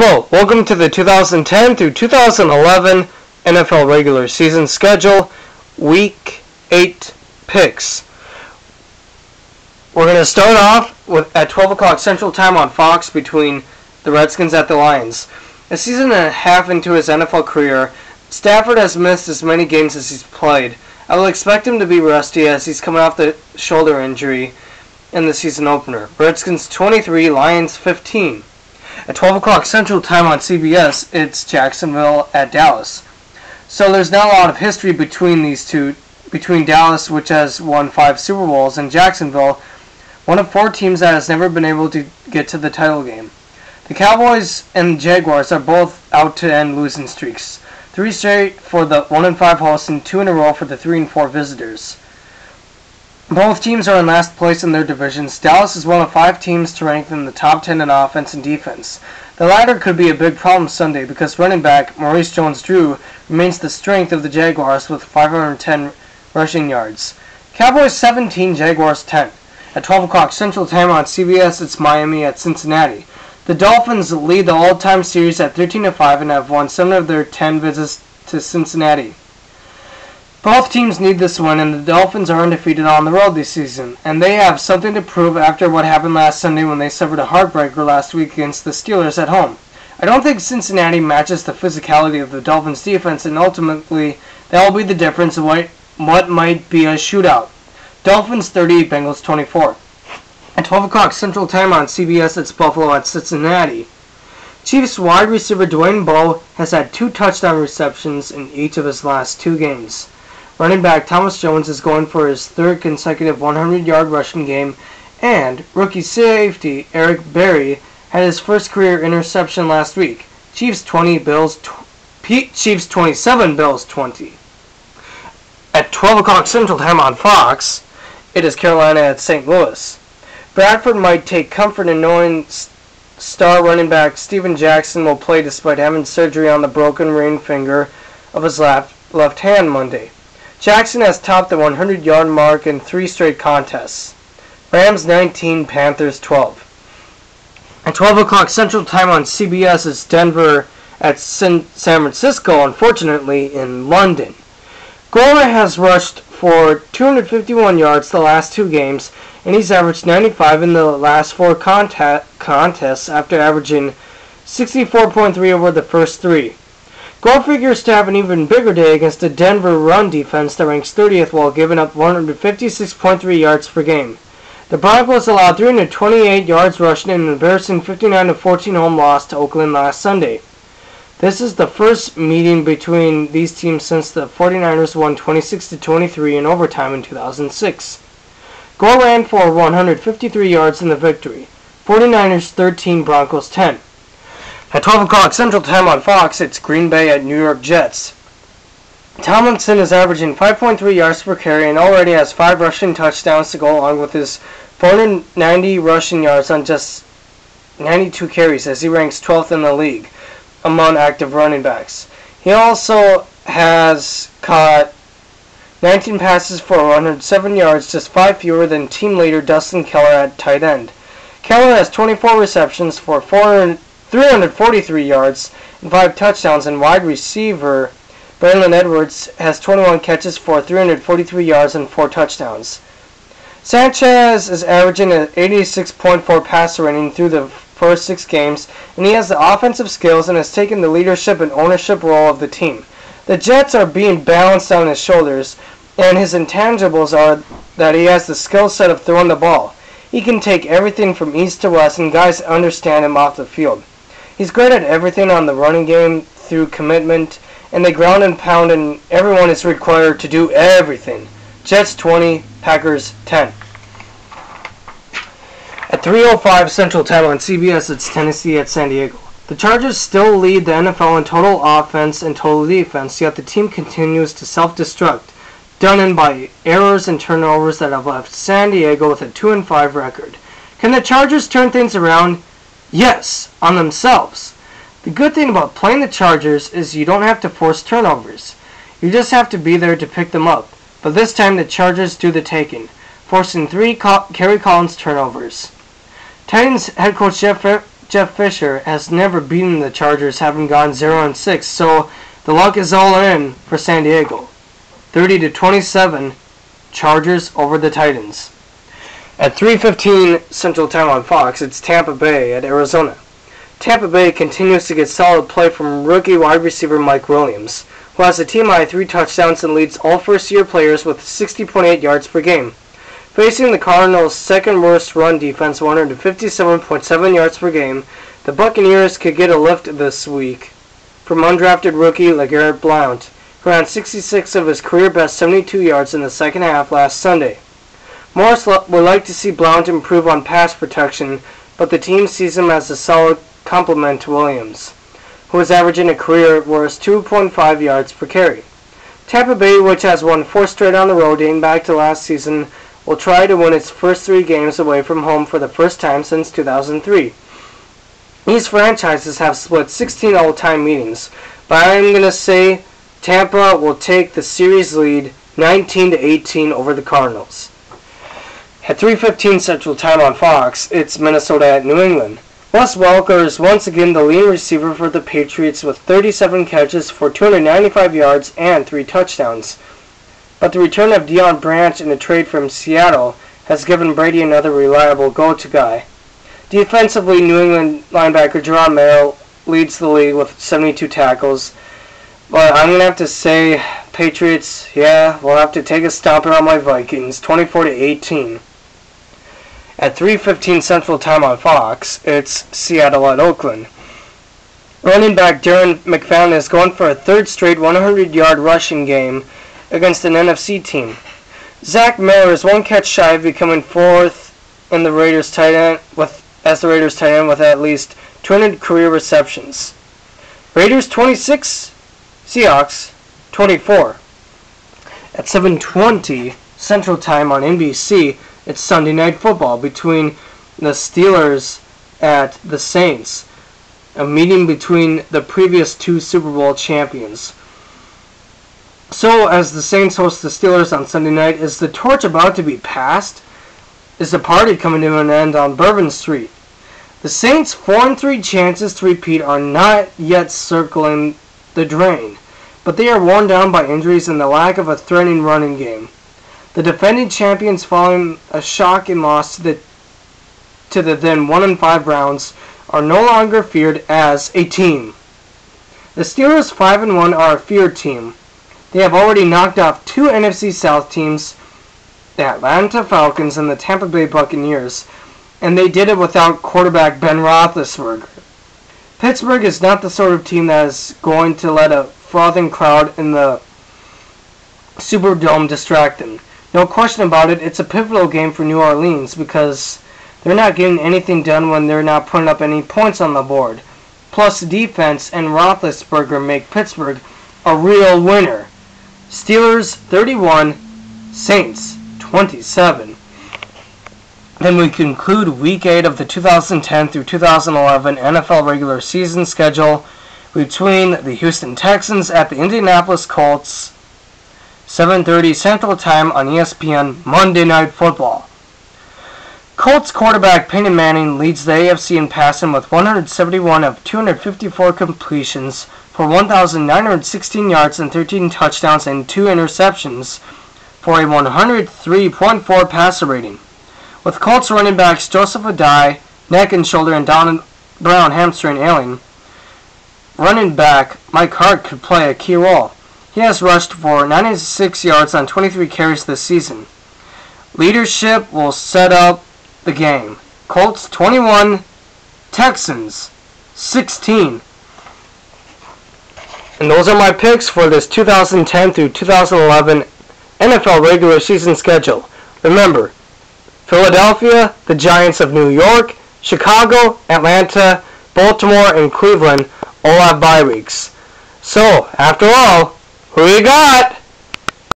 Hello, welcome to the 2010 through 2011 NFL regular season schedule, Week 8 picks. We're going to start off at 12 o'clock Central Time on Fox between the Redskins at the Lions. A season and a half into his NFL career, Stafford has missed as many games as he's played. I will expect him to be rusty as he's coming off the shoulder injury in the season opener. Redskins 23, Lions 15. At 12 o'clock Central Time on CBS, it's Jacksonville at Dallas. So there's not a lot of history between these two, between Dallas, which has won 5 Super Bowls, and Jacksonville, one of 4 teams that has never been able to get to the title game. The Cowboys and Jaguars are both out to end losing streaks. 3 straight for the 1-5 hosts and 2 in a row for the 3-4 visitors. Both teams are in last place in their divisions. Dallas is one of 5 teams to rank in the top 10 in offense and defense. The latter could be a big problem Sunday because running back Maurice Jones-Drew remains the strength of the Jaguars with 510 rushing yards. Cowboys 17, Jaguars 10. At 12 o'clock Central Time on CBS, it's Miami at Cincinnati. The Dolphins lead the all-time series at 13-5 and have won 7 of their 10 visits to Cincinnati. Both teams need this win, and the Dolphins are undefeated on the road this season, and they have something to prove after what happened last Sunday when they suffered a heartbreaker last week against the Steelers at home. I don't think Cincinnati matches the physicality of the Dolphins' defense, and ultimately that will be the difference in what might be a shootout. Dolphins 38, Bengals 24. At 12 o'clock Central Time on CBS, it's Buffalo at Cincinnati. Chiefs wide receiver Dwayne Bowe has had 2 touchdown receptions in each of his last 2 games. Running back Thomas Jones is going for his 3rd consecutive 100-yard rushing game, and rookie safety Eric Berry had his first career interception last week. Chiefs 27, Bills 20. At 12 o'clock Central Time on Fox, it is Carolina at St. Louis. Bradford might take comfort in knowing star running back Steven Jackson will play despite having surgery on the broken ring finger of his left hand Monday. Jackson has topped the 100-yard mark in 3 straight contests. Rams 19, Panthers 12. At 12 o'clock Central Time on CBS is Denver at San Francisco, unfortunately in London. Gore has rushed for 251 yards the last 2 games, and he's averaged 95 in the last 4 contests after averaging 64.3 over the first 3. Gore figures to have an even bigger day against a Denver run defense that ranks 30th while giving up 156.3 yards per game. The Broncos allowed 328 yards rushing in an embarrassing 59-14 home loss to Oakland last Sunday. This is the first meeting between these teams since the 49ers won 26-23 in overtime in 2006. Gore ran for 153 yards in the victory. 49ers 13, Broncos 10. At 12 o'clock Central Time on Fox, it's Green Bay at New York Jets. Tomlinson is averaging 5.3 yards per carry and already has 5 rushing touchdowns to go along with his 490 rushing yards on just 92 carries as he ranks 12th in the league among active running backs. He also has caught 19 passes for 107 yards, just 5 fewer than team leader Dustin Keller at tight end. Keller has 24 receptions for 343 yards and 5 touchdowns, and wide receiver Braylon Edwards has 21 catches for 343 yards and 4 touchdowns. Sanchez is averaging an 86.4 passer rating through the first 6 games, and he has the offensive skills and has taken the leadership and ownership role of the team. The Jets are being balanced on his shoulders, and his intangibles are that he has the skill set of throwing the ball. He can take everything from east to west, and guys understand him off the field. He's great at everything on the running game through commitment, and they ground and pound, and everyone is required to do everything. Jets 20, Packers 10. At 3:05 Central Time on CBS, it's Tennessee at San Diego. The Chargers still lead the NFL in total offense and total defense, yet the team continues to self-destruct, done in by errors and turnovers that have left San Diego with a 2-5 record. Can the Chargers turn things around? Yes, on themselves. The good thing about playing the Chargers is you don't have to force turnovers. You just have to be there to pick them up. But this time the Chargers do the taking, forcing 3 Kerry Collins turnovers. Titans head coach Jeff Jeff Fisher has never beaten the Chargers, having gone 0-6, so the luck is all in for San Diego. 30-27, Chargers over the Titans. At 3:15 Central Time on Fox, it's Tampa Bay at Arizona. Tampa Bay continues to get solid play from rookie wide receiver Mike Williams, who has a team-high 3 touchdowns and leads all first-year players with 60.8 yards per game. Facing the Cardinals' second-worst run defense, 157.7 yards per game, the Buccaneers could get a lift this week from undrafted rookie LeGarrette Blount, who ran 66 of his career-best 72 yards in the second half last Sunday. Morris would like to see Blount improve on pass protection, but the team sees him as a solid complement to Williams, who is averaging a career-worst 2.5 yards per carry. Tampa Bay, which has won 4 straight on the road dating back to last season, will try to win its first 3 games away from home for the first time since 2003. These franchises have split 16 all-time meetings, but I'm going to say Tampa will take the series lead 19-18 over the Cardinals. At 3:15 Central Time on Fox, it's Minnesota at New England. Wes Welker is once again the leading receiver for the Patriots with 37 catches for 295 yards and 3 touchdowns. But the return of Deion Branch in a trade from Seattle has given Brady another reliable go-to guy. Defensively, New England linebacker Jerron Merrill leads the league with 72 tackles. But I'm going to have to say, Patriots, we'll have to take a stomping on my Vikings, 24-18. At 3:15 Central Time on Fox, it's Seattle at Oakland. Running back Darren McFadden is going for a 3rd straight 100-yard rushing game against an NFC team. Zach Miller is 1 catch shy of becoming 4th in the Raiders tight end with at least 200 career receptions. Raiders 26, Seahawks 24. At 7:20 Central Time on NBC, it's Sunday Night Football between the Steelers at the Saints, a meeting between the previous 2 Super Bowl champions. So, as the Saints host the Steelers on Sunday night, is the torch about to be passed? Is the party coming to an end on Bourbon Street? The Saints' 4-3 chances to repeat are not yet circling the drain, but they are worn down by injuries and the lack of a threatening running game. The defending champions, following a shocking loss to the then 1-5 Browns, are no longer feared as a team. The Steelers 5-1 are a feared team. They have already knocked off 2 NFC South teams, the Atlanta Falcons and the Tampa Bay Buccaneers, and they did it without quarterback Ben Roethlisberger. Pittsburgh is not the sort of team that is going to let a frothing crowd in the Superdome distract them. No question about it, it's a pivotal game for New Orleans because they're not getting anything done when they're not putting up any points on the board. Plus, defense and Roethlisberger make Pittsburgh a real winner. Steelers 31, Saints 27. Then we conclude Week 8 of the 2010 through 2011 NFL regular season schedule between the Houston Texans at the Indianapolis Colts, 7:30 Central Time on ESPN Monday Night Football. Colts quarterback Peyton Manning leads the AFC in passing with 171 of 254 completions for 1,916 yards and 13 touchdowns and 2 interceptions for a 103.4 passer rating. With Colts running backs Joseph Adai, neck and shoulder, and Donald Brown hamstring ailing, running back Mike Hart could play a key role. He has rushed for 96 yards on 23 carries this season. Leadership will set up the game. Colts 21, Texans 16. And those are my picks for this 2010 through 2011 NFL regular season schedule. Remember, Philadelphia, the Giants of New York, Chicago, Atlanta, Baltimore, and Cleveland all have bye weeks. So, after all, who you got?